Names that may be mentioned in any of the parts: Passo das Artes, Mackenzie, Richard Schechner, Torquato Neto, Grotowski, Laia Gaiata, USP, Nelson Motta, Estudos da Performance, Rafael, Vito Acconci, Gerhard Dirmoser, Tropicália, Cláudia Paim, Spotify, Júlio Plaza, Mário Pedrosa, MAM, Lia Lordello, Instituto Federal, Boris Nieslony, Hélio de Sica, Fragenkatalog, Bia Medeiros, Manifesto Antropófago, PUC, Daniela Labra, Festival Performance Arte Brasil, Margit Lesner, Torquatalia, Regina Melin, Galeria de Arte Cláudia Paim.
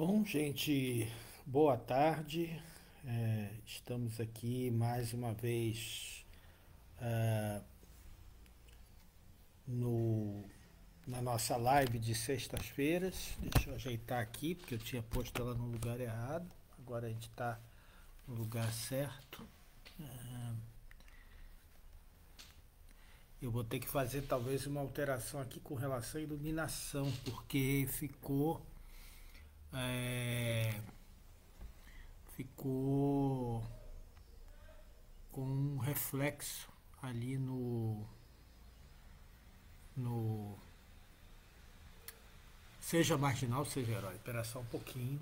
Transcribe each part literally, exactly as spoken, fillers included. Bom, gente, boa tarde. É, estamos aqui mais uma vez uh, no, na nossa live de sextas-feiras. Deixa eu ajeitar aqui, porque eu tinha posto ela no lugar errado. Agora a gente está no lugar certo. Uh, eu vou ter que fazer talvez uma alteração aqui com relação à iluminação, porque ficou... É, ficou com um reflexo ali no, no seja marginal, seja herói. Espera só um pouquinho.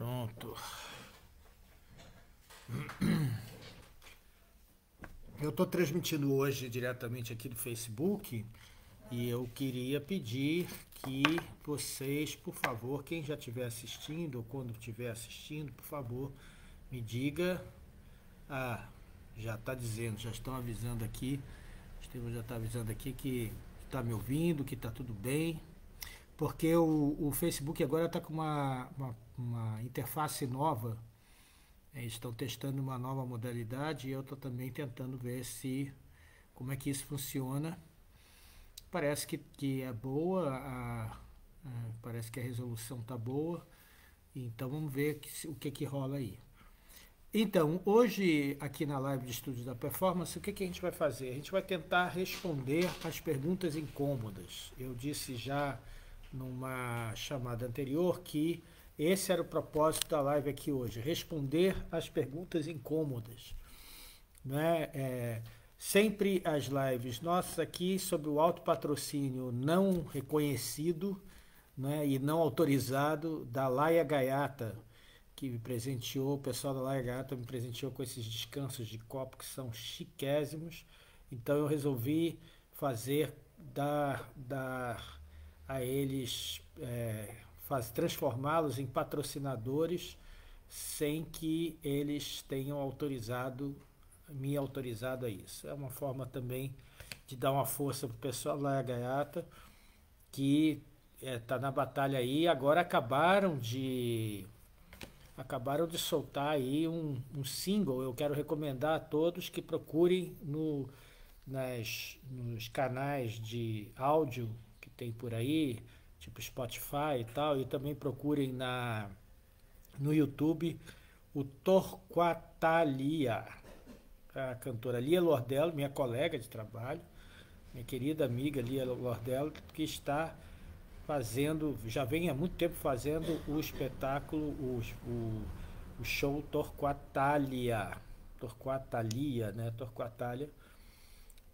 Pronto. Eu estou transmitindo hoje diretamente aqui do Facebook e eu queria pedir que vocês, por favor, quem já estiver assistindo ou quando estiver assistindo, por favor, me diga. Ah, já está dizendo, já estão avisando aqui, o Estevão já está avisando aqui que está me ouvindo, que está tudo bem. Porque o, o Facebook agora está com uma, uma, uma interface nova, eles estão testando uma nova modalidade e eu estou também tentando ver se como é que isso funciona. Parece que, que é boa, a, a, parece que a resolução está boa, então vamos ver que, o que, que rola aí. Então, hoje aqui na live de estúdio da Performance, o que, que a gente vai fazer? A gente vai tentar responder as perguntas incômodas. Eu disse já... numa chamada anterior, que esse era o propósito da live aqui hoje, responder às perguntas incômodas. Né? É, sempre as lives nossas aqui sobre o autopatrocínio não reconhecido, né, e não autorizado da Laia Gaiata, que me presenteou, o pessoal da Laia Gaiata me presenteou com esses descansos de copo que são chiquésimos, então eu resolvi fazer, dar... dar a eles, é, transformá-los em patrocinadores sem que eles tenham autorizado, me autorizado a isso. É uma forma também de dar uma força para o pessoal lá, a Gaiata, que está é, na batalha aí. Agora acabaram de, acabaram de soltar aí um, um single. Eu quero recomendar a todos que procurem no, nas, nos canais de áudio tem por aí, tipo Spotify e tal, e também procurem na, no YouTube o Torquatalia, a cantora Lia Lordello, minha colega de trabalho, minha querida amiga Lia Lordello, que está fazendo, já vem há muito tempo fazendo o espetáculo, o, o, o show Torquatalia, Torquatalia, né, Torquatalia,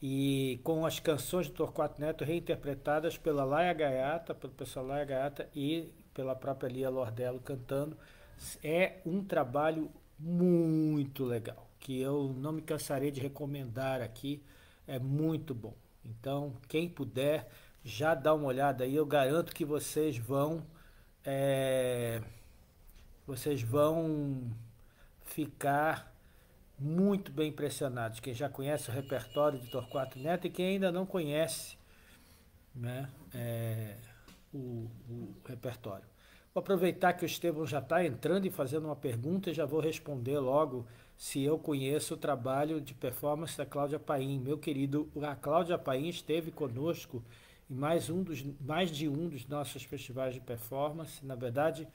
e com as canções de Torquato Neto reinterpretadas pela Laia Gaiata, pelo pessoal Laia Gaiata e pela própria Lia Lordello cantando. É um trabalho muito legal, que eu não me cansarei de recomendar aqui, é muito bom. Então, quem puder, já dá uma olhada aí, eu garanto que vocês vão, é, vocês vão ficar... muito bem impressionados, quem já conhece o repertório de Torquato Neto e quem ainda não conhece, né, é, o, o repertório. Vou aproveitar que o Estevão já está entrando e fazendo uma pergunta e já vou responder logo se eu conheço o trabalho de performance da Cláudia Paim. Meu querido, a Cláudia Paim esteve conosco em mais, um dos, mais de um dos nossos festivais de performance, na verdade...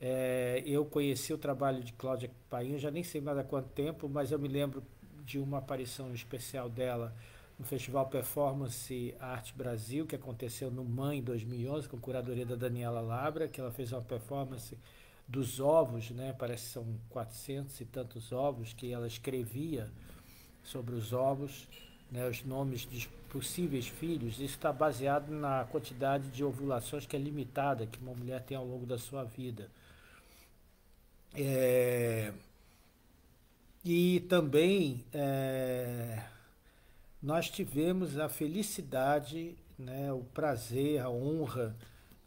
É, eu conheci o trabalho de Cláudia Paim, eu já nem sei mais há quanto tempo, mas eu me lembro de uma aparição especial dela no Festival Performance Arte Brasil, que aconteceu no MAM em dois mil e onze, com curadoria da Daniela Labra, que ela fez uma performance dos ovos, né? Parece que são quatrocentos e tantos ovos, que ela escrevia sobre os ovos, né? Os nomes dos possíveis filhos. Isso está baseado na quantidade de ovulações que é limitada, que uma mulher tem ao longo da sua vida. É, e também é, nós tivemos a felicidade, né, o prazer, a honra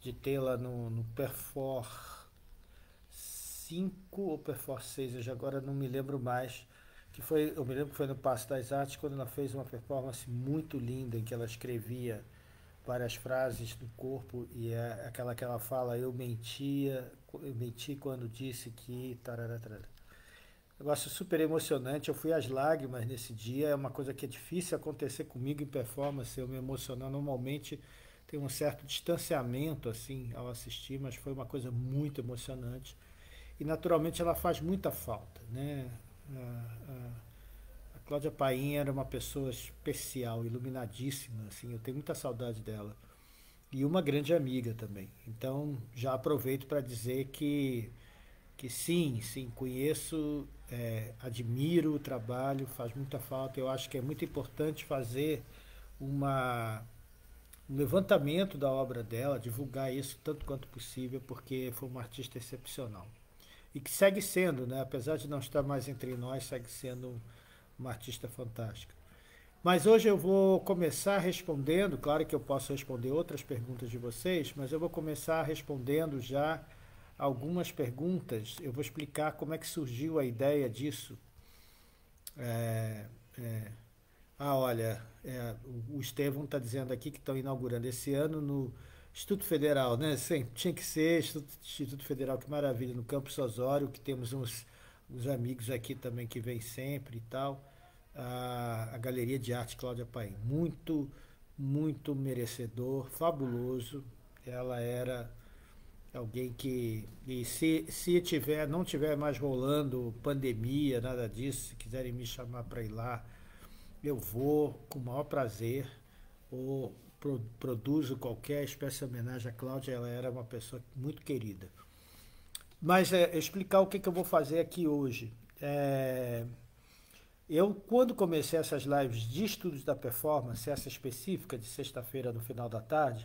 de tê-la no, no Perfor, cinco ou Perfor seis, eu já agora não me lembro mais, que foi, eu me lembro que foi no Passo das Artes, quando ela fez uma performance muito linda, em que ela escrevia várias frases no corpo, e é aquela que ela fala, eu mentia, eu menti quando disse que... Tarará, tarará. Negócio super emocionante, eu fui às lágrimas nesse dia, é uma coisa que é difícil acontecer comigo em performance, eu me emocionar normalmente, tem um certo distanciamento assim ao assistir, mas foi uma coisa muito emocionante, e naturalmente ela faz muita falta, né? A, a, a Cláudia Paim era uma pessoa especial, iluminadíssima, assim, eu tenho muita saudade dela, e uma grande amiga também, então já aproveito para dizer que que sim, sim, conheço, é, admiro o trabalho, faz muita falta. Eu acho que é muito importante fazer uma, um levantamento da obra dela, divulgar isso tanto quanto possível, porque foi uma artista excepcional. E que segue sendo, né? Apesar de não estar mais entre nós, segue sendo uma artista fantástica. Mas hoje eu vou começar respondendo, claro que eu posso responder outras perguntas de vocês, mas eu vou começar respondendo já... algumas perguntas, eu vou explicar como é que surgiu a ideia disso. É, é, ah, olha, é, o Estevão está dizendo aqui que estão inaugurando esse ano no Instituto Federal, né? Sim, tinha que ser Instituto, Instituto Federal, que maravilha, no Campus Osório, que temos uns, uns amigos aqui também que vêm sempre e tal. A, a Galeria de Arte Cláudia Paim, muito, muito merecedor, fabuloso. Ela era... alguém que, e se, se tiver, não tiver mais rolando pandemia, nada disso, se quiserem me chamar para ir lá, eu vou com o maior prazer, ou pro, produzo qualquer espécie de homenagem à Cláudia, ela era uma pessoa muito querida. Mas é, explicar o que, que eu vou fazer aqui hoje. É, eu, quando comecei essas lives de estudos da performance, essa específica de sexta-feira no final da tarde,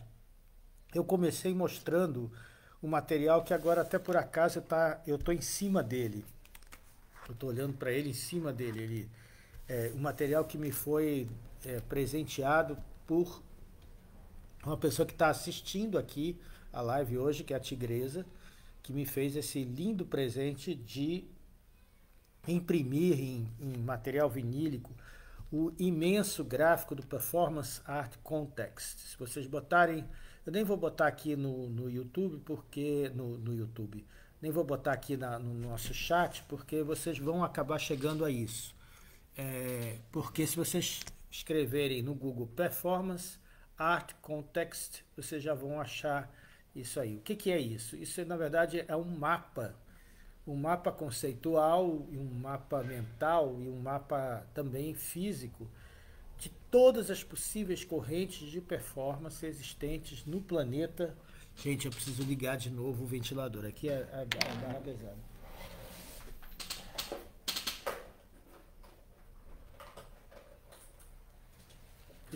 eu comecei mostrando... o material que agora, até por acaso, tá, eu estou em cima dele. Eu estou olhando para ele em cima dele. Ele, é, o material que me foi é, presenteado por uma pessoa que está assistindo aqui a live hoje, que é a Tigresa, que me fez esse lindo presente de imprimir em, em material vinílico o imenso gráfico do Performance Art Context. Se vocês botarem... eu nem vou botar aqui no, no YouTube, porque... No, no YouTube. Nem vou botar aqui na, no nosso chat, porque vocês vão acabar chegando a isso. É, porque se vocês escreverem no Google Performance Art Context, vocês já vão achar isso aí. O que, que é isso? Isso, na verdade, é um mapa. Um mapa conceitual, e um mapa mental, e um mapa também físico, de todas as possíveis correntes de performance existentes no planeta. Gente, eu preciso ligar de novo o ventilador. Aqui é a barra pesada.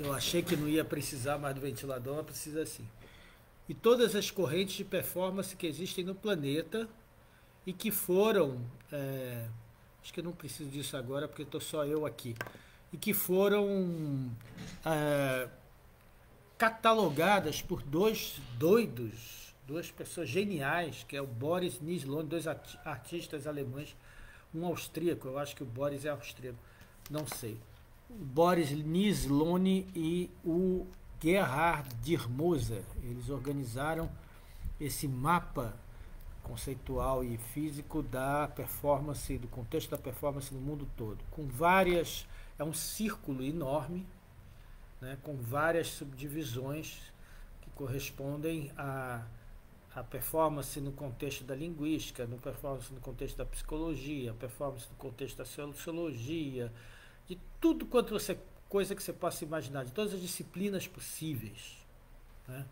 Eu achei que não ia precisar mais do ventilador, mas precisa sim. E todas as correntes de performance que existem no planeta e que foram... É, acho que eu não preciso disso agora, porque estou só eu aqui. E que foram ah, catalogadas por dois doidos, duas pessoas geniais, que é o Boris Nieslony, dois artistas alemães, um austríaco, eu acho que o Boris é austríaco, não sei. O Boris Nieslony e o Gerhard Dirmoser, eles organizaram esse mapa conceitual e físico da performance, do contexto da performance no mundo todo, com várias... é um círculo enorme, né, com várias subdivisões que correspondem à, à performance no contexto da linguística, no performance no contexto da psicologia, performance no contexto da sociologia, de tudo quanto você, coisa que você possa imaginar, de todas as disciplinas possíveis, né?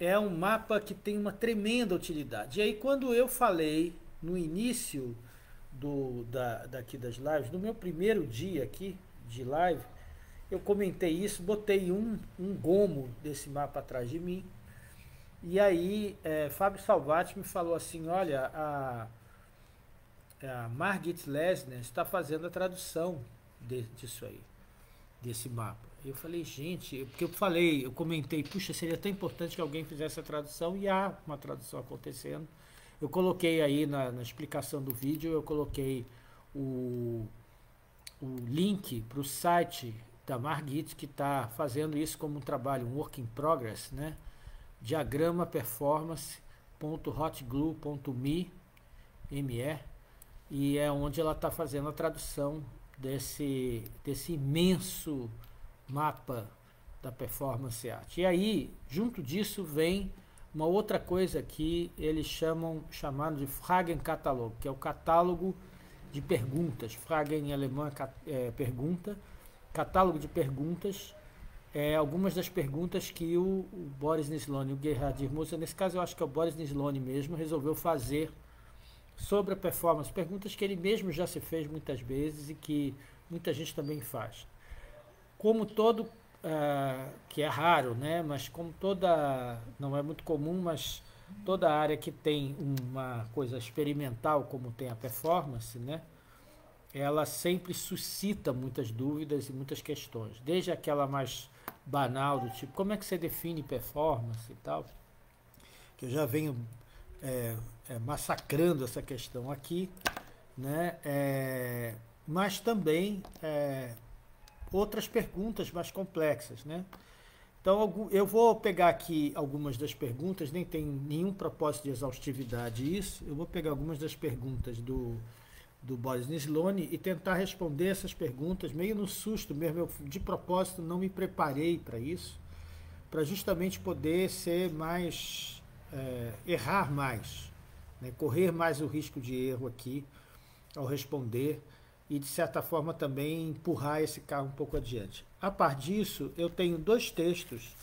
É um mapa que tem uma tremenda utilidade. E aí, quando eu falei no início... Do, da, daqui das lives, no meu primeiro dia aqui de live, eu comentei isso, botei um, um gomo desse mapa atrás de mim, e aí é, Fábio Salvati me falou assim, olha, a, a Margit Lesner está fazendo a tradução de, disso aí, desse mapa. Eu falei, gente, porque eu falei, eu comentei, puxa, seria tão importante que alguém fizesse a tradução, e há uma tradução acontecendo, Eu coloquei aí na, na explicação do vídeo, eu coloquei o, o link para o site da Margit, que está fazendo isso como um trabalho, um work in progress, né? Diagrama performance ponto hotglue ponto me, e é onde ela está fazendo a tradução desse, desse imenso mapa da performance arte. E aí, junto disso, vem uma outra coisa que eles chamam chamado de Fragenkatalog, que é o catálogo de perguntas. Fragen em alemão é pergunta, catálogo de perguntas, é, algumas das perguntas que o, o Boris Nieslony, o Gerhard Dirmoser, nesse caso eu acho que é o Boris Nieslony mesmo, resolveu fazer sobre a performance, perguntas que ele mesmo já se fez muitas vezes e que muita gente também faz. Como todo, uh, que é raro, né? Mas como toda, não é muito comum, mas toda área que tem uma coisa experimental, como tem a performance, né? Ela sempre suscita muitas dúvidas e muitas questões, desde aquela mais banal, do tipo, como é que você define performance e tal, que eu já venho é, é, massacrando essa questão aqui, né? É, mas também é, outras perguntas mais complexas, né? Então, eu vou pegar aqui algumas das perguntas, nem tem nenhum propósito de exaustividade isso, eu vou pegar algumas das perguntas do, do Boris Nieslony e tentar responder essas perguntas meio no susto mesmo, eu, de propósito, não me preparei para isso, para justamente poder ser mais... É, errar mais, né? Correr mais o risco de erro aqui ao responder e, de certa forma, também empurrar esse carro um pouco adiante. A par disso, eu tenho dois textos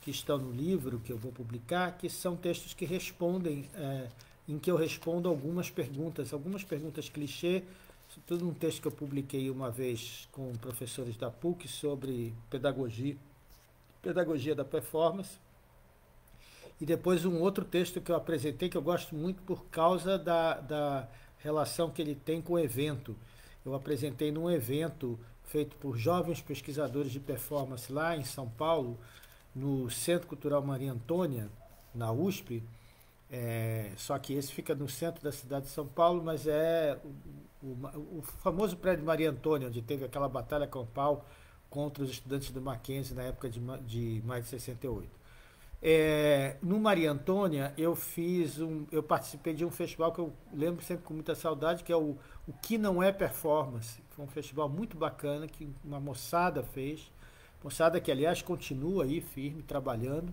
que estão no livro que eu vou publicar, que são textos que respondem, é, em que eu respondo algumas perguntas, algumas perguntas clichê, sobretudo um texto que eu publiquei uma vez com professores da P U C sobre pedagogia, pedagogia da performance, e depois um outro texto que eu apresentei, que eu gosto muito por causa da, da relação que ele tem com o evento. Eu apresentei num evento feito por jovens pesquisadores de performance lá em São Paulo, no Centro Cultural Maria Antônia, na U S P, é, só que esse fica no centro da cidade de São Paulo, mas é o, o, o famoso prédio Maria Antônia, onde teve aquela batalha campal contra os estudantes do Mackenzie na época de, de mais de sessenta e oito. É, no Maria Antônia, eu fiz um, eu participei de um festival que eu lembro sempre com muita saudade, que é o, o Que Não É Performance. Foi um festival muito bacana que uma moçada fez, moçada que, aliás, continua aí firme, trabalhando,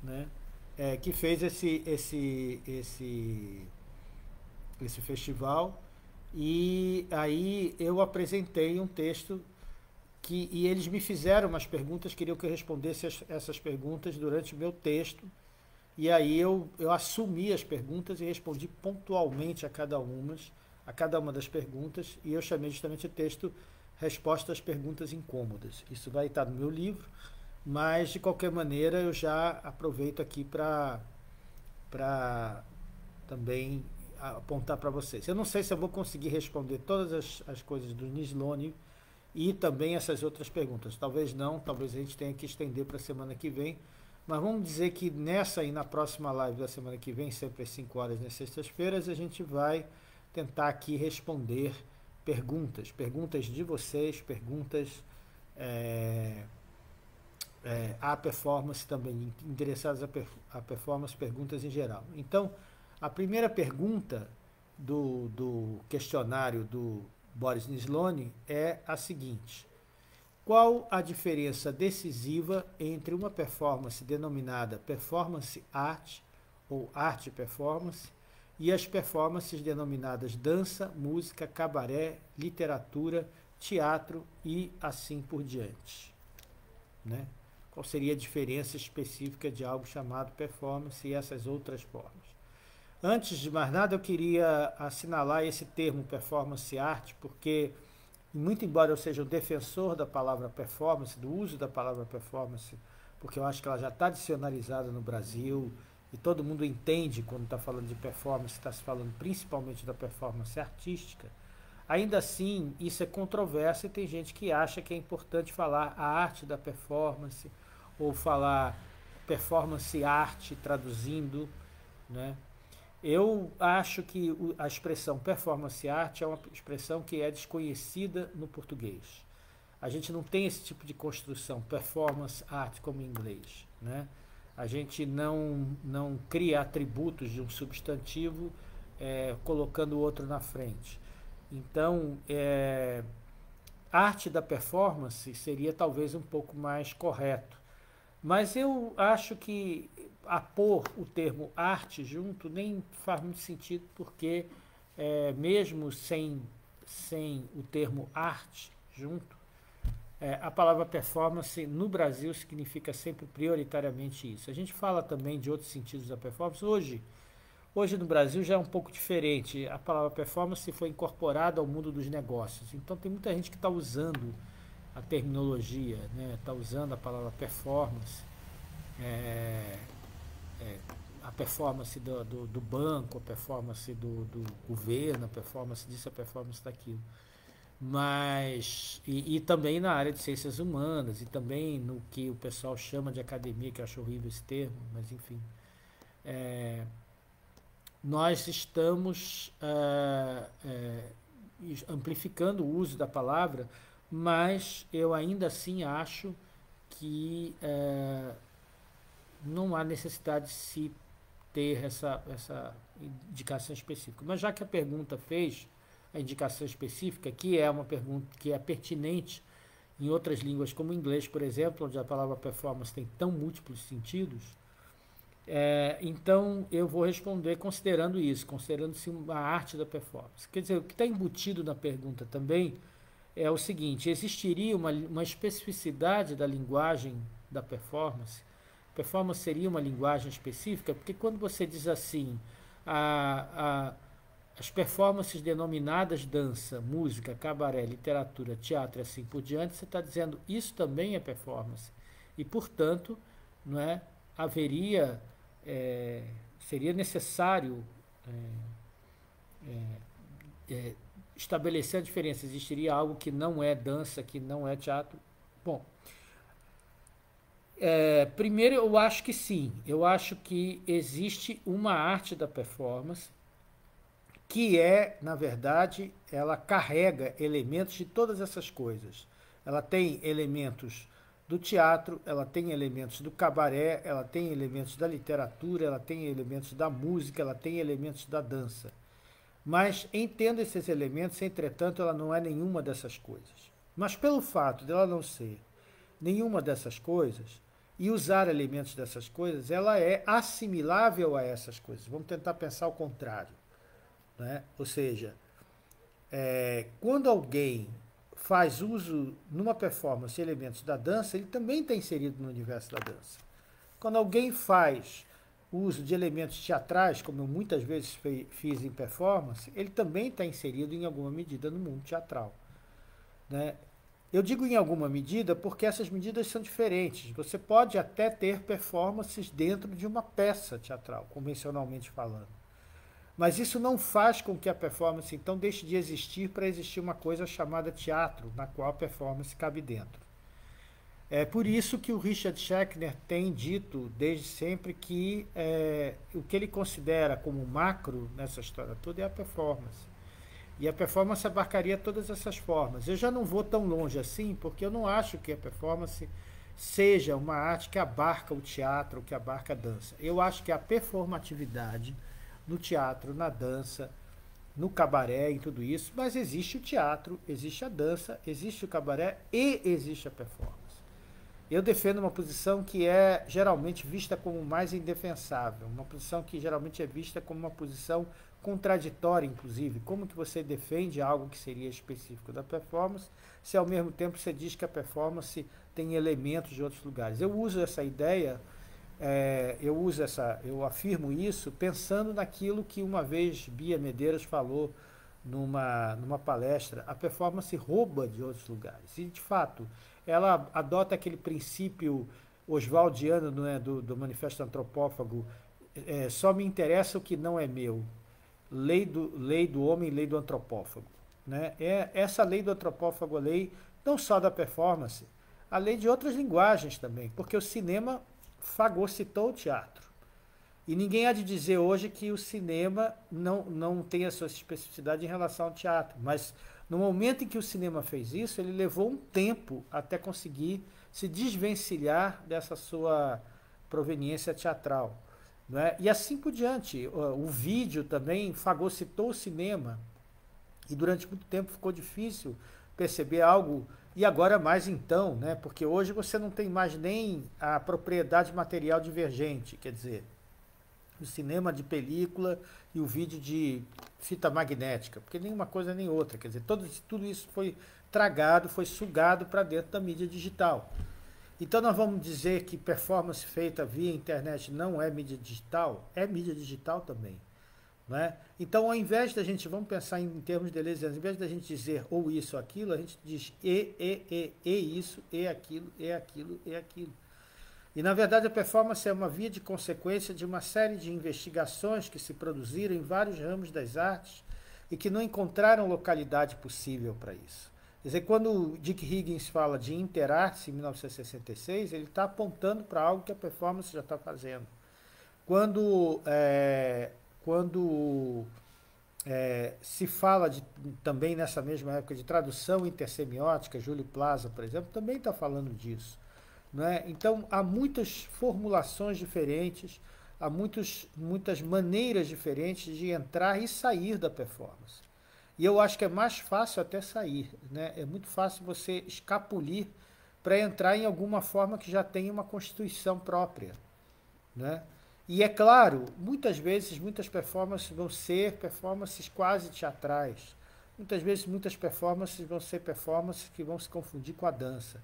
né? É, que fez esse, esse, esse, esse festival. E aí eu apresentei um texto... Que, e eles me fizeram umas perguntas, queriam que eu respondesse as, essas perguntas durante o meu texto, e aí eu, eu assumi as perguntas e respondi pontualmente a cada, umas, a cada uma das perguntas, e eu chamei justamente o texto Resposta às Perguntas Incômodas. Isso vai estar no meu livro, mas, de qualquer maneira, eu já aproveito aqui para para também apontar para vocês. Eu não sei se eu vou conseguir responder todas as, as coisas do Nieslony, e também essas outras perguntas. Talvez não, talvez a gente tenha que estender para a semana que vem, mas vamos dizer que nessa e na próxima live da semana que vem, sempre às cinco horas nas sextas-feiras, a gente vai tentar aqui responder perguntas, perguntas de vocês, perguntas é, é, à performance também, endereçadas à, per, à performance, perguntas em geral. Então, a primeira pergunta do, do questionário do Boris Nieslony é a seguinte: qual a diferença decisiva entre uma performance denominada performance arte ou arte performance e as performances denominadas dança, música, cabaré, literatura, teatro e assim por diante? Né? Qual seria a diferença específica de algo chamado performance e essas outras formas? Antes de mais nada, eu queria assinalar esse termo performance arte, porque, muito embora eu seja um defensor da palavra performance, do uso da palavra performance, porque eu acho que ela já está dicionarizada no Brasil, e todo mundo entende quando está falando de performance, está se falando principalmente da performance artística, ainda assim, isso é controverso e tem gente que acha que é importante falar a arte da performance, ou falar performance arte, traduzindo, né? Eu acho que a expressão performance arte é uma expressão que é desconhecida no português. A gente não tem esse tipo de construção, performance art, como em inglês, né? A gente não, não cria atributos de um substantivo é, colocando o outro na frente. Então, é, arte da performance seria talvez um pouco mais correto. Mas eu acho que apor o termo arte junto nem faz muito sentido, porque é, mesmo sem, sem o termo arte junto, É, a palavra performance no Brasil significa sempre prioritariamente isso. A gente fala também de outros sentidos da performance. Hoje, hoje no Brasil já é um pouco diferente. A palavra performance foi incorporada ao mundo dos negócios. Então tem muita gente que está usando a terminologia, né? Está usando a palavra performance, é, é, a performance do, do, do banco, a performance do, do governo, a performance disso, a performance daquilo. Mas, e, e também na área de ciências humanas, e também no que o pessoal chama de academia, que eu acho horrível esse termo, mas enfim. É, nós estamos uh, é, amplificando o uso da palavra, mas eu ainda assim acho que uh, não há necessidade de se ter essa, essa indicação específica. Mas já que a pergunta fez... a indicação específica, que é uma pergunta que é pertinente em outras línguas, como o inglês, por exemplo, onde a palavra performance tem tão múltiplos sentidos, é, então eu vou responder considerando isso, considerando-se uma arte da performance. Quer dizer, o que está embutido na pergunta também é o seguinte: existiria uma, uma especificidade da linguagem da performance? Performance seria uma linguagem específica? Porque quando você diz assim, a... a as performances denominadas dança, música, cabaré, literatura, teatro e assim por diante, você está dizendo isso também é performance. E, portanto, não é, haveria, é, seria necessário é, é, é, estabelecer a diferença. Existiria algo que não é dança, que não é teatro? Bom, é, primeiro eu acho que sim. Eu acho que existe uma arte da performance que é, na verdade, ela carrega elementos de todas essas coisas. Ela tem elementos do teatro, ela tem elementos do cabaré, ela tem elementos da literatura, ela tem elementos da música, ela tem elementos da dança. Mas, entendo esses elementos, entretanto, ela não é nenhuma dessas coisas. Mas, pelo fato dela não ser nenhuma dessas coisas, e usar elementos dessas coisas, ela é assimilável a essas coisas. Vamos tentar pensar o contrário. Né? Ou seja, é, quando alguém faz uso numa performance de elementos da dança, ele também está inserido no universo da dança. Quando alguém faz uso de elementos teatrais, como eu muitas vezes fe, fiz em performance, ele também está inserido em alguma medida no mundo teatral. Né? Eu digo em alguma medida porque essas medidas são diferentes. Você pode até ter performances dentro de uma peça teatral, convencionalmente falando. Mas isso não faz com que a performance, então, deixe de existir para existir uma coisa chamada teatro, na qual a performance cabe dentro. É por isso que o Richard Schechner tem dito, desde sempre, que é, o que ele considera como macro nessa história toda é a performance. E a performance abarcaria todas essas formas. Eu já não vou tão longe assim, porque eu não acho que a performance seja uma arte que abarca o teatro, que abarca a dança. Eu acho que a performatividade... no teatro, na dança, no cabaré, em tudo isso, mas existe o teatro, existe a dança, existe o cabaré e existe a performance. Eu defendo uma posição que é geralmente vista como mais indefensável, uma posição que geralmente é vista como uma posição contraditória, inclusive. Como que você defende algo que seria específico da performance, se ao mesmo tempo você diz que a performance tem elementos de outros lugares? Eu uso essa ideia... É, eu uso essa, eu afirmo isso pensando naquilo que uma vez Bia Medeiros falou numa, numa palestra: a performance rouba de outros lugares. E, de fato, ela adota aquele princípio oswaldiano, não é, do, do Manifesto Antropófago, é, só me interessa o que não é meu. Lei do, lei do homem, lei do antropófago. Né? É, essa lei do antropófago, a lei não só da performance, a lei de outras linguagens também, porque o cinema... fagocitou o teatro. E ninguém há de dizer hoje que o cinema não, não tem a sua especificidade em relação ao teatro, mas no momento em que o cinema fez isso, ele levou um tempo até conseguir se desvencilhar dessa sua proveniência teatral, não é? E assim por diante, o, o vídeo também fagocitou o cinema, e durante muito tempo ficou difícil perceber algo, e agora mais então, né? Porque hoje você não tem mais nem a propriedade material divergente, quer dizer, o cinema de película e o vídeo de fita magnética, porque nenhuma coisa nem outra, quer dizer, todo, tudo isso foi tragado, foi sugado para dentro da mídia digital. Então nós vamos dizer que performance feita via internet não é mídia digital? É mídia digital também, né? Então, ao invés da gente, vamos pensar em termos de leis, ao invés da gente dizer ou isso ou aquilo, a gente diz e, e, e, e isso, e aquilo, e aquilo, e aquilo. E, na verdade, a performance é uma via de consequência de uma série de investigações que se produziram em vários ramos das artes e que não encontraram localidade possível para isso. Quer dizer, quando o Dick Higgins fala de interarte em mil novecentos e sessenta e seis, ele está apontando para algo que a performance já está fazendo. Quando, é, quando é, se fala de, também nessa mesma época de tradução intersemiótica, Júlio Plaza, por exemplo, também está falando disso. Não é? Então, há muitas formulações diferentes, há muitos, muitas maneiras diferentes de entrar e sair da performance. E eu acho que é mais fácil até sair, né? É muito fácil você escapulir para entrar em alguma forma que já tem uma constituição própria, né? E é claro, muitas vezes, muitas performances vão ser performances quase teatrais. Muitas vezes, muitas performances vão ser performances que vão se confundir com a dança.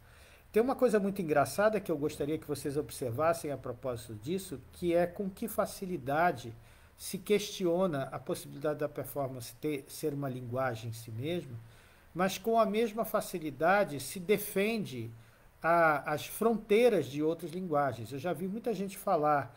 Tem uma coisa muito engraçada que eu gostaria que vocês observassem a propósito disso, que é com que facilidade se questiona a possibilidade da performance ter, ser uma linguagem em si mesma, mas com a mesma facilidade se defende a, as fronteiras de outras linguagens. Eu já vi muita gente falar,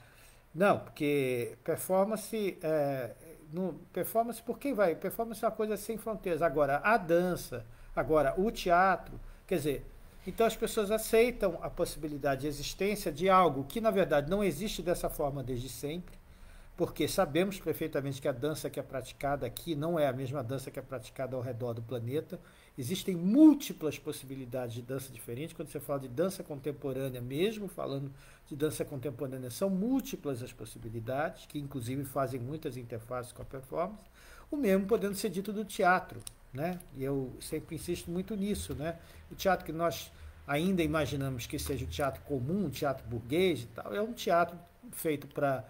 não, porque performance, é, não, performance por quem vai? Performance é uma coisa sem fronteiras. Agora, a dança, agora o teatro, quer dizer... Então as pessoas aceitam a possibilidade de existência de algo que, na verdade, não existe dessa forma desde sempre, porque sabemos perfeitamente que a dança que é praticada aqui não é a mesma dança que é praticada ao redor do planeta. Existem múltiplas possibilidades de dança diferente. Quando você fala de dança contemporânea, mesmo falando de dança contemporânea, são múltiplas as possibilidades, que inclusive fazem muitas interfaces com a performance, o mesmo podendo ser dito do teatro, né? E eu sempre insisto muito nisso, né? O teatro que nós ainda imaginamos que seja o teatro comum, o teatro burguês e tal, é um teatro feito para,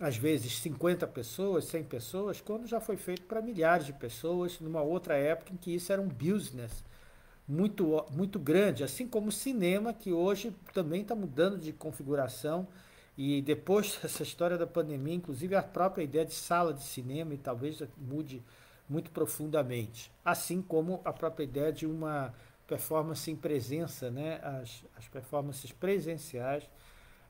às vezes, cinquenta pessoas, cem pessoas, quando já foi feito para milhares de pessoas, numa outra época em que isso era um business muito, muito grande, assim como o cinema, que hoje também está mudando de configuração. E depois dessa história da pandemia, inclusive, a própria ideia de sala de cinema e talvez mude muito profundamente, assim como a própria ideia de uma performance em presença, né? As, as performances presenciais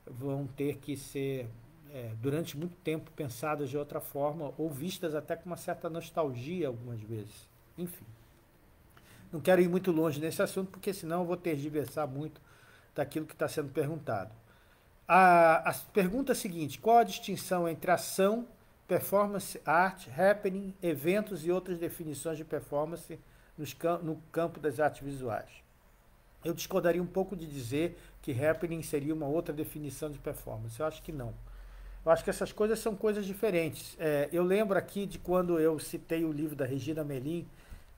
vão ter que ser, é, durante muito tempo, pensadas de outra forma, ou vistas até com uma certa nostalgia algumas vezes. Enfim, não quero ir muito longe nesse assunto, porque senão eu vou tergiversar muito daquilo que está sendo perguntado. A, a pergunta seguinte: qual a distinção entre ação, performance, arte, happening, eventos e outras definições de performance nos, no campo das artes visuais? Eu discordaria um pouco de dizer que happening seria uma outra definição de performance. Eu acho que não. Eu acho que essas coisas são coisas diferentes. É, eu lembro aqui de quando eu citei o livro da Regina Melin,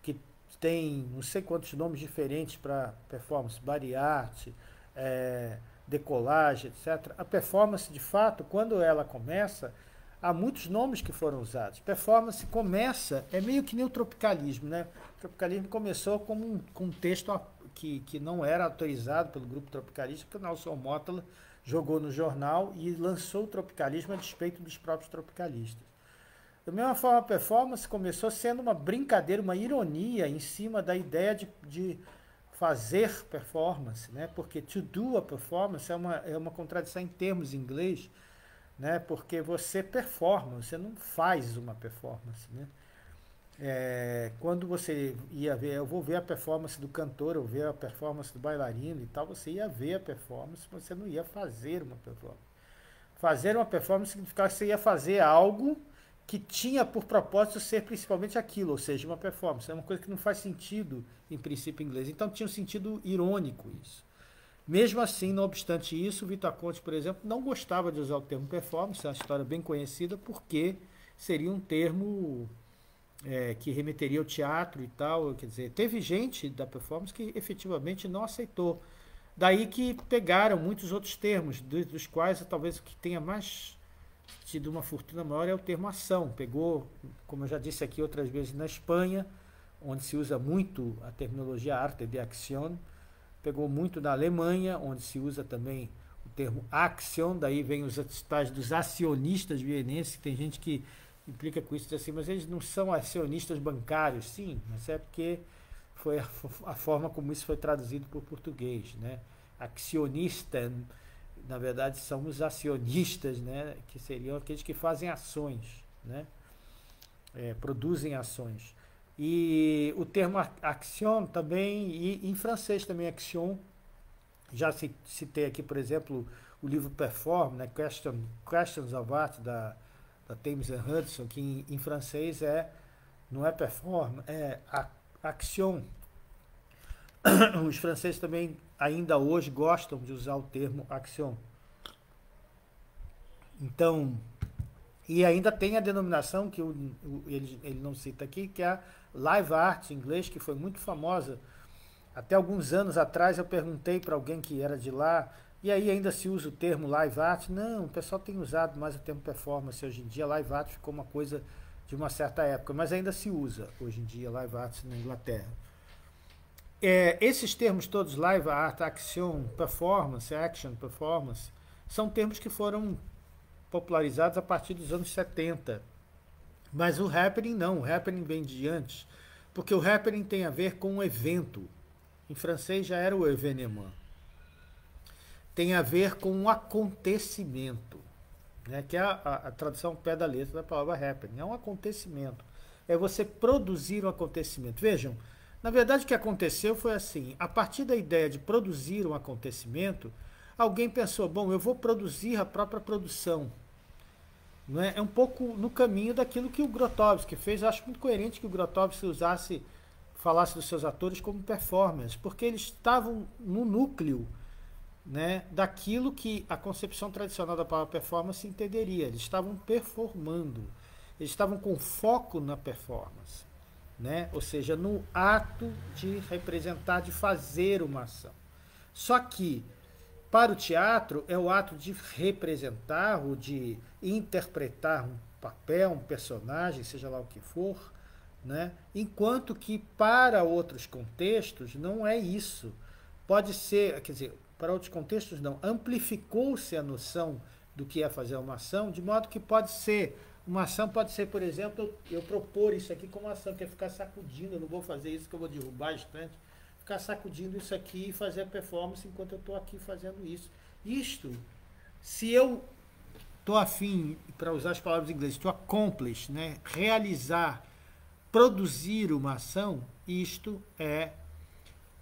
que tem não sei quantos nomes diferentes para performance, body art, é, decolagem, etcétera. A performance, de fato, quando ela começa... Há muitos nomes que foram usados. Performance começa, é meio que nem o tropicalismo, né? O tropicalismo começou como um, com um texto que, que não era autorizado pelo grupo tropicalista, porque o Nelson Motta jogou no jornal e lançou o tropicalismo a despeito dos próprios tropicalistas. Da mesma forma, a performance começou sendo uma brincadeira, uma ironia em cima da ideia de, de fazer performance, né? Porque to do a performance é uma, é uma contradição em termos em inglês, né? Porque você performa, você não faz uma performance, né? É, quando você ia ver, eu vou ver a performance do cantor, eu vou ver a performance do bailarino e tal, você ia ver a performance, você não ia fazer uma performance. Fazer uma performance significava que você ia fazer algo que tinha por propósito ser principalmente aquilo, ou seja, uma performance. É uma coisa que não faz sentido em princípio inglês. Então tinha um sentido irônico isso. Mesmo assim, não obstante isso, o Vito Acconci, por exemplo, não gostava de usar o termo performance, é uma história bem conhecida, porque seria um termo é, que remeteria ao teatro e tal. Quer dizer, teve gente da performance que efetivamente não aceitou. Daí que pegaram muitos outros termos, dos, dos quais talvez o que tenha mais tido uma fortuna maior é o termo ação. Pegou, como eu já disse aqui outras vezes, na Espanha, onde se usa muito a terminologia arte de acción. Pegou muito na Alemanha, onde se usa também o termo action, daí vem os tais dos acionistas vienenses, que tem gente que implica com isso, diz assim, mas eles não são acionistas bancários. Sim, mas é porque foi a, a forma como isso foi traduzido para o português, né? Acionista, na verdade, são os acionistas, né? Que seriam aqueles que fazem ações, né? É, produzem ações. E o termo action também, e em francês também action, já citei aqui, por exemplo, o livro Perfor, né, Question, Questions of Art, da, da Thames and Hudson, que em, em francês é, não é perform, é action. Os franceses também ainda hoje gostam de usar o termo action. Então, e ainda tem a denominação, que o, o, ele, ele não cita aqui, que é a live art em inglês, que foi muito famosa. Até alguns anos atrás eu perguntei para alguém que era de lá, e aí ainda se usa o termo live art? Não, o pessoal tem usado mais o termo performance hoje em dia. Live art ficou uma coisa de uma certa época, mas ainda se usa hoje em dia live art na Inglaterra. É, esses termos todos, live art, action, performance, action, performance, são termos que foram popularizados a partir dos anos setenta. Mas o happening não, o happening vem de antes, porque o happening tem a ver com um evento. Em francês já era o événement. Tem a ver com um acontecimento, né? Que é a, a, a tradução pé da letra da palavra happening. É um acontecimento. É você produzir um acontecimento. Vejam, na verdade o que aconteceu foi assim, a partir da ideia de produzir um acontecimento, alguém pensou, bom, eu vou produzir a própria produção. Não é? É um pouco no caminho daquilo que o Grotowski fez. Eu acho muito coerente que o Grotowski usasse, falasse dos seus atores como performance, porque eles estavam no núcleo, né, daquilo que a concepção tradicional da palavra performance entenderia. Eles estavam performando, eles estavam com foco na performance, né? Ou seja, no ato de representar, de fazer uma ação. Só que para o teatro, é o ato de representar ou de interpretar um papel, um personagem, seja lá o que for, né? Enquanto que para outros contextos não é isso. Pode ser, quer dizer, para outros contextos não, amplificou-se a noção do que é fazer uma ação, de modo que pode ser, uma ação pode ser, por exemplo, eu, eu propor isso aqui como ação, que é ficar sacudindo, eu não vou fazer isso que eu vou derrubar a estante, ficar sacudindo isso aqui e fazer a performance enquanto eu estou aqui fazendo isso. Isto, se eu estou afim, para usar as palavras em inglês, to accomplish, né? Realizar, produzir uma ação, isto é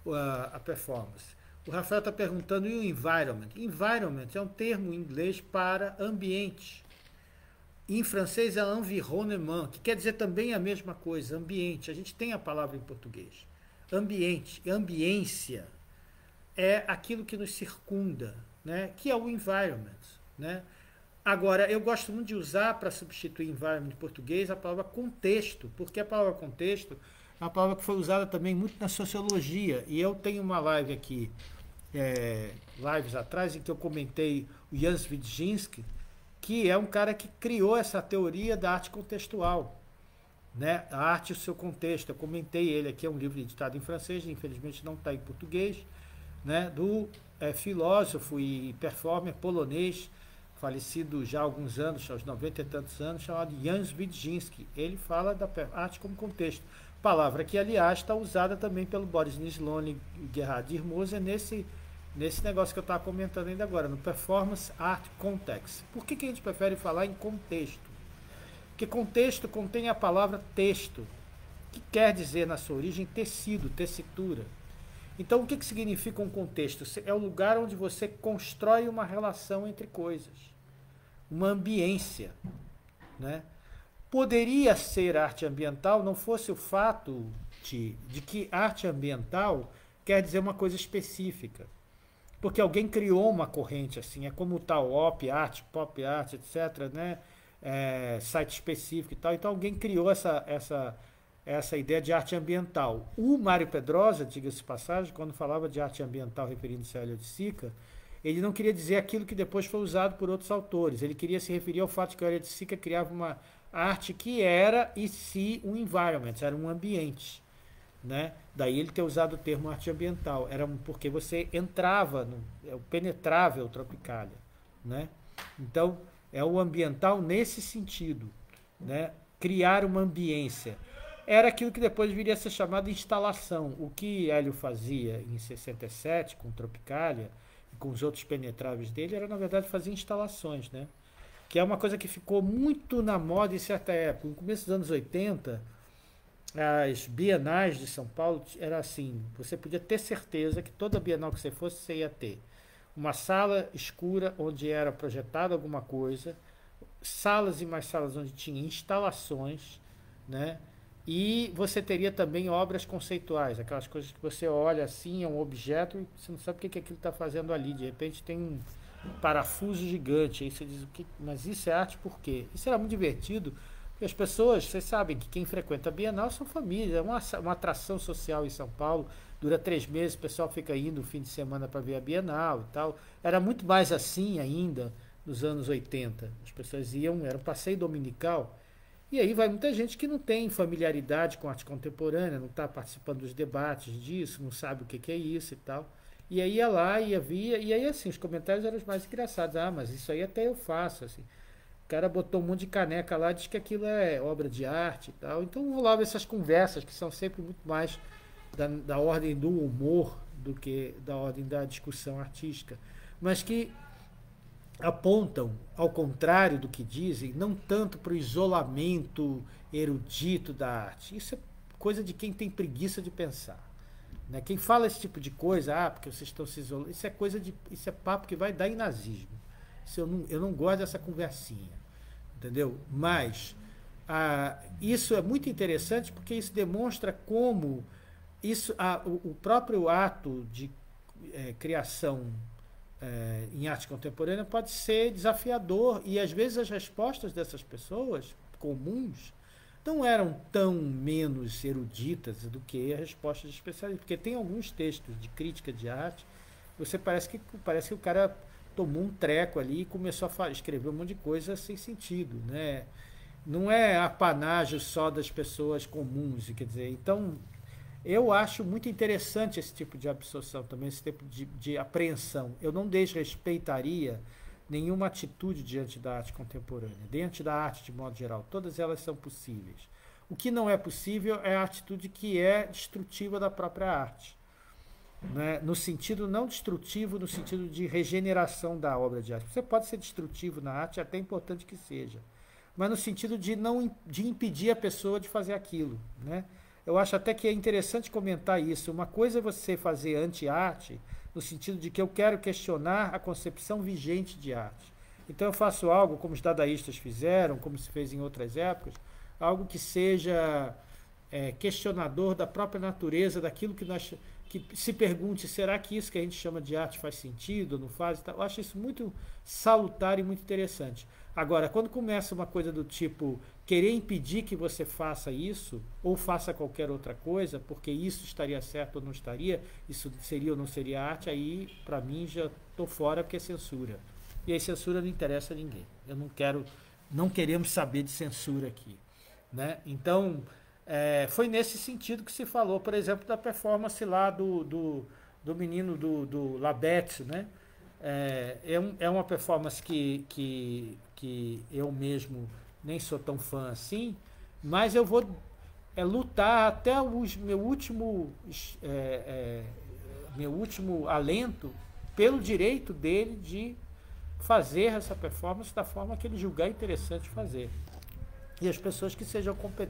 uh, a performance. O Rafael está perguntando, e o environment? Environment é um termo em inglês para ambiente. Em francês é environnement, que quer dizer também a mesma coisa, ambiente. A gente tem a palavra em português. Ambiente, ambiência é aquilo que nos circunda, né? Que é o environment, né? Agora, eu gosto muito de usar para substituir environment em português a palavra contexto, porque a palavra contexto é uma palavra que foi usada também muito na sociologia, e eu tenho uma live aqui, é, lives atrás, em que eu comentei o Jans Widzinski, que é um cara que criou essa teoria da arte contextual, né? A arte e o seu contexto. Eu comentei ele aqui, é um livro editado em francês, infelizmente não está em português, né? Do é, filósofo e performer polonês, falecido já há alguns anos, aos noventa e tantos anos, chamado Jans Widzinski. Ele fala da arte como contexto, palavra que, aliás, está usada também pelo Boris Nieslony e Gerhard Dirmoser nesse, nesse negócio que eu estava comentando ainda agora, no Performance Art Context. Por que, que a gente prefere falar em contexto? Porque contexto contém a palavra texto, que quer dizer, na sua origem, tecido, tessitura. Então, o que, que significa um contexto? É o lugar onde você constrói uma relação entre coisas. uma ambiência, né? Poderia ser arte ambiental, não fosse o fato de, de que arte ambiental quer dizer uma coisa específica, porque alguém criou uma corrente assim, é como tal op art, pop art, etcétera, né? É, site específico e tal, então alguém criou essa, essa, essa ideia de arte ambiental. O Mário Pedrosa, diga-se de passagem, quando falava de arte ambiental referindo-se a Hélio de Sica, ele não queria dizer aquilo que depois foi usado por outros autores, ele queria se referir ao fato que a Hélio de Sica criava uma arte que era, e se, um environment, era um ambiente, né? Daí ele ter usado o termo arte ambiental, era porque você entrava, no, penetrava o Tropicália, né? Então, é o ambiental nesse sentido, né? Criar uma ambiência. Era aquilo que depois viria a ser chamado instalação. O que Hélio fazia em sessenta e sete com Tropicália e com os outros penetráveis dele era, na verdade, fazer instalações, né? Que é uma coisa que ficou muito na moda em certa época. No começo dos anos oitenta, as bienais de São Paulo era assim, você podia ter certeza que toda bienal que você fosse, você ia ter uma sala escura onde era projetada alguma coisa, salas e mais salas onde tinha instalações, né? E você teria também obras conceituais, aquelas coisas que você olha assim, é um objeto e você não sabe o que, que aquilo está fazendo ali, de repente tem um parafuso gigante, aí você diz, o que? Mas isso é arte por quê? Isso era muito divertido, porque as pessoas, vocês sabem que quem frequenta a Bienal são famílias, é uma, uma atração social em São Paulo, dura três meses, o pessoal fica indo no fim de semana para ver a Bienal e tal, era muito mais assim ainda nos anos oitenta, as pessoas iam, era um passeio dominical, e aí vai muita gente que não tem familiaridade com arte contemporânea, não está participando dos debates disso, não sabe o que, que é isso e tal. E aí ia lá, ia via, e aí assim, os comentários eram os mais engraçados. Ah, mas isso aí até eu faço, assim. O cara botou um monte de caneca lá, diz que aquilo é obra de arte e tal. Então rolava essas conversas, que são sempre muito mais da, da ordem do humor do que da ordem da discussão artística. Mas que apontam, ao contrário do que dizem, não tanto para o isolamento erudito da arte. Isso é coisa de quem tem preguiça de pensar. Né? Quem fala esse tipo de coisa, ah, porque vocês estão se isolando, isso é coisa de, isso é papo que vai dar em nazismo. Isso eu, não, eu não gosto dessa conversinha, entendeu? Mas ah, isso é muito interessante porque isso demonstra como isso, ah, o, o próprio ato de é, criação é, em arte contemporânea pode ser desafiador e às vezes as respostas dessas pessoas comuns não eram tão menos eruditas do que a resposta de especialistas, porque tem alguns textos de crítica de arte, você parece que, parece que o cara tomou um treco ali e começou a escrever um monte de coisa sem sentido, né? Não é apanágio só das pessoas comuns, quer dizer, então eu acho muito interessante esse tipo de absorção também, esse tipo de, de apreensão. Eu não desrespeitaria nenhuma atitude diante da arte contemporânea, diante da arte de modo geral, todas elas são possíveis. O que não é possível é a atitude que é destrutiva da própria arte, né? No sentido não destrutivo, no sentido de regeneração da obra de arte. Você pode ser destrutivo na arte, é até importante que seja, mas no sentido de, não, de impedir a pessoa de fazer aquilo, né? Eu acho até que é interessante comentar isso. Uma coisa é você fazer anti-arte, no sentido de que eu quero questionar a concepção vigente de arte. Então eu faço algo, como os dadaístas fizeram, como se fez em outras épocas, algo que seja é, questionador da própria natureza, daquilo que nós... que se pergunte, será que isso que a gente chama de arte faz sentido, não faz? Eu acho isso muito salutar e muito interessante. Agora, quando começa uma coisa do tipo querer impedir que você faça isso ou faça qualquer outra coisa, porque isso estaria certo ou não estaria, isso seria ou não seria arte, aí, para mim, já estou fora porque é censura. E aí censura não interessa a ninguém. Eu não quero, não queremos saber de censura aqui, né? Então... É, foi nesse sentido que se falou, por exemplo, da performance lá do, do, do menino do, do Labete, né? É, é, um, é uma performance que, que, que eu mesmo nem sou tão fã assim, mas eu vou é, lutar até o meu último, é, é, meu último alento pelo direito dele de fazer essa performance da forma que ele julgar interessante fazer. E as pessoas que sejam competentes